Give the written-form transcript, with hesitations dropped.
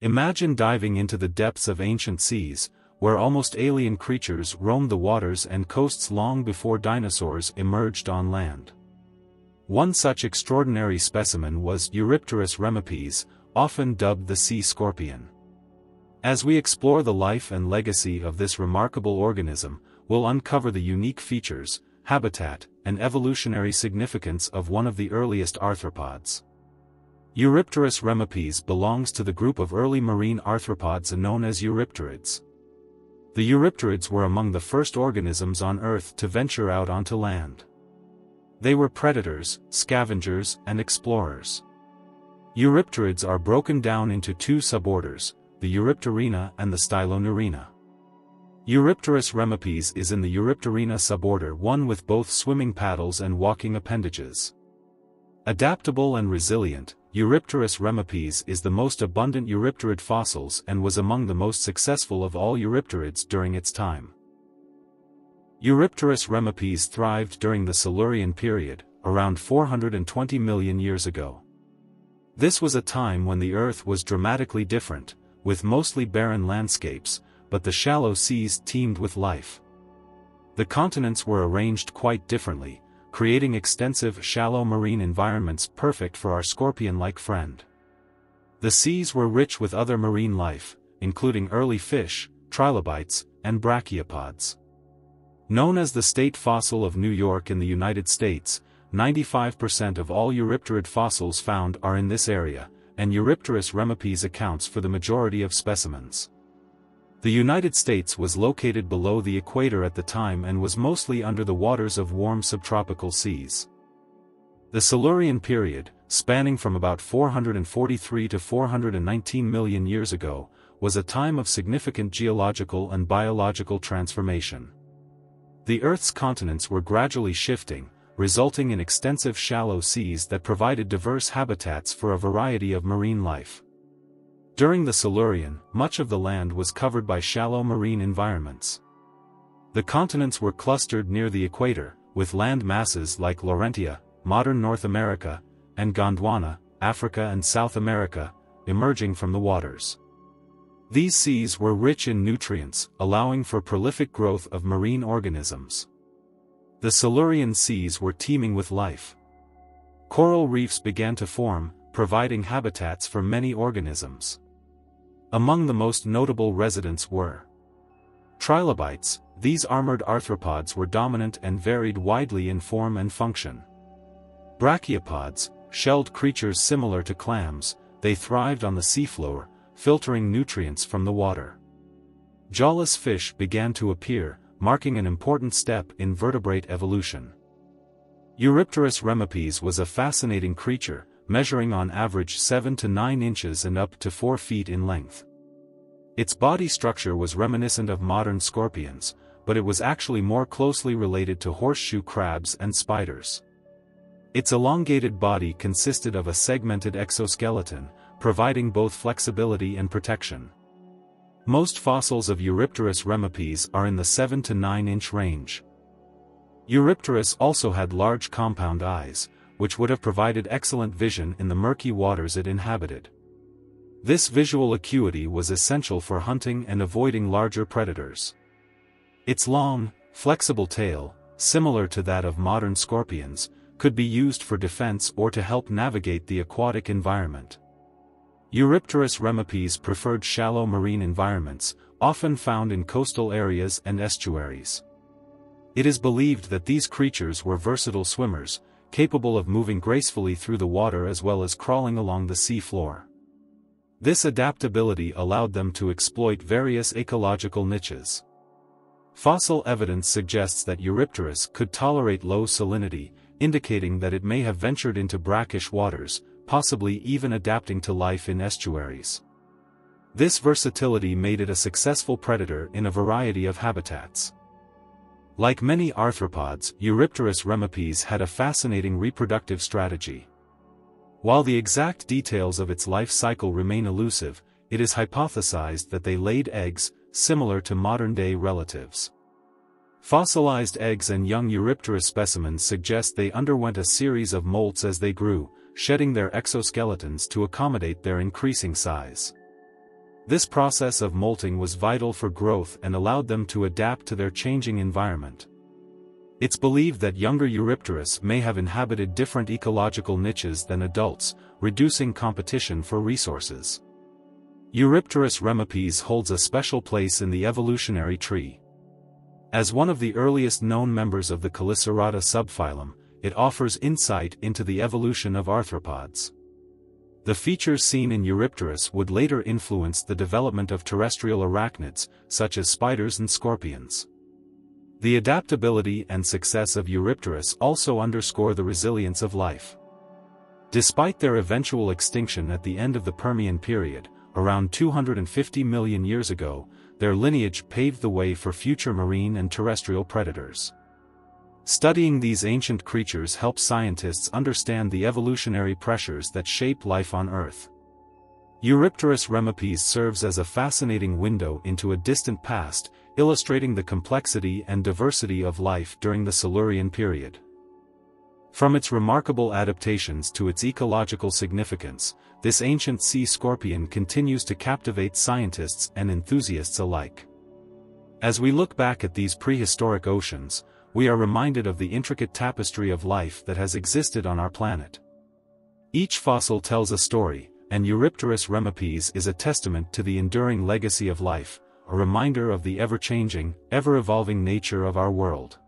Imagine diving into the depths of ancient seas, where almost alien creatures roamed the waters and coasts long before dinosaurs emerged on land. One such extraordinary specimen was Eurypterus remipes, often dubbed the sea scorpion. As we explore the life and legacy of this remarkable organism, we'll uncover the unique features, habitat, and evolutionary significance of one of the earliest arthropods. Eurypterus remipes belongs to the group of early marine arthropods known as Eurypterids. The Eurypterids were among the first organisms on Earth to venture out onto land. They were predators, scavengers, and explorers. Eurypterids are broken down into two suborders, the Eurypterina and the Stylonurina. Eurypterus remipes is in the Eurypterina suborder, one with both swimming paddles and walking appendages. Adaptable and resilient, Eurypterus remipes is the most abundant Eurypterid fossils and was among the most successful of all Eurypterids during its time. Eurypterus remipes thrived during the Silurian period, around 420 million years ago. This was a time when the Earth was dramatically different, with mostly barren landscapes, but the shallow seas teemed with life. The continents were arranged quite differently, creating extensive shallow marine environments perfect for our scorpion-like friend. The seas were rich with other marine life, including early fish, trilobites, and brachiopods. Known as the state fossil of New York in the United States, 95% of all Eurypterid fossils found are in this area, and Eurypterus remipes accounts for the majority of specimens. The United States was located below the equator at the time and was mostly under the waters of warm subtropical seas. The Silurian period, spanning from about 443 to 419 million years ago, was a time of significant geological and biological transformation. The Earth's continents were gradually shifting, resulting in extensive shallow seas that provided diverse habitats for a variety of marine life. During the Silurian, much of the land was covered by shallow marine environments. The continents were clustered near the equator, with land masses like Laurentia, modern North America, and Gondwana, Africa and South America, emerging from the waters. These seas were rich in nutrients, allowing for prolific growth of marine organisms. The Silurian seas were teeming with life. Coral reefs began to form, providing habitats for many organisms. Among the most notable residents were trilobites. These armored arthropods were dominant and varied widely in form and function. Brachiopods, shelled creatures similar to clams, they thrived on the seafloor, filtering nutrients from the water. Jawless fish began to appear, marking an important step in vertebrate evolution. Eurypterus remipes was a fascinating creature, measuring on average 7 to 9 inches and up to 4 feet in length. Its body structure was reminiscent of modern scorpions, but it was actually more closely related to horseshoe crabs and spiders. Its elongated body consisted of a segmented exoskeleton, providing both flexibility and protection. Most fossils of Eurypterus remipes are in the 7 to 9 inch range. Eurypterus also had large compound eyes, which would have provided excellent vision in the murky waters it inhabited. This visual acuity was essential for hunting and avoiding larger predators. Its long, flexible tail, similar to that of modern scorpions, could be used for defense or to help navigate the aquatic environment. Eurypterus remipes preferred shallow marine environments, often found in coastal areas and estuaries. It is believed that these creatures were versatile swimmers, capable of moving gracefully through the water as well as crawling along the sea floor. This adaptability allowed them to exploit various ecological niches. Fossil evidence suggests that Eurypterus could tolerate low salinity, indicating that it may have ventured into brackish waters, possibly even adapting to life in estuaries. This versatility made it a successful predator in a variety of habitats. Like many arthropods, Eurypterus remipes had a fascinating reproductive strategy. While the exact details of its life cycle remain elusive, it is hypothesized that they laid eggs, similar to modern-day relatives. Fossilized eggs and young Eurypterus specimens suggest they underwent a series of molts as they grew, shedding their exoskeletons to accommodate their increasing size. This process of molting was vital for growth and allowed them to adapt to their changing environment. It's believed that younger Eurypterus may have inhabited different ecological niches than adults, reducing competition for resources. Eurypterus remipes holds a special place in the evolutionary tree. As one of the earliest known members of the Chelicerata subphylum, it offers insight into the evolution of arthropods. The features seen in Eurypterus would later influence the development of terrestrial arachnids, such as spiders and scorpions. The adaptability and success of Eurypterus also underscore the resilience of life. Despite their eventual extinction at the end of the Permian period, around 250 million years ago, their lineage paved the way for future marine and terrestrial predators. Studying these ancient creatures helps scientists understand the evolutionary pressures that shape life on Earth. Eurypterus remipes serves as a fascinating window into a distant past, illustrating the complexity and diversity of life during the Silurian period. From its remarkable adaptations to its ecological significance, this ancient sea scorpion continues to captivate scientists and enthusiasts alike. As we look back at these prehistoric oceans, we are reminded of the intricate tapestry of life that has existed on our planet. Each fossil tells a story, and Eurypterus remipes is a testament to the enduring legacy of life, a reminder of the ever-changing, ever-evolving nature of our world.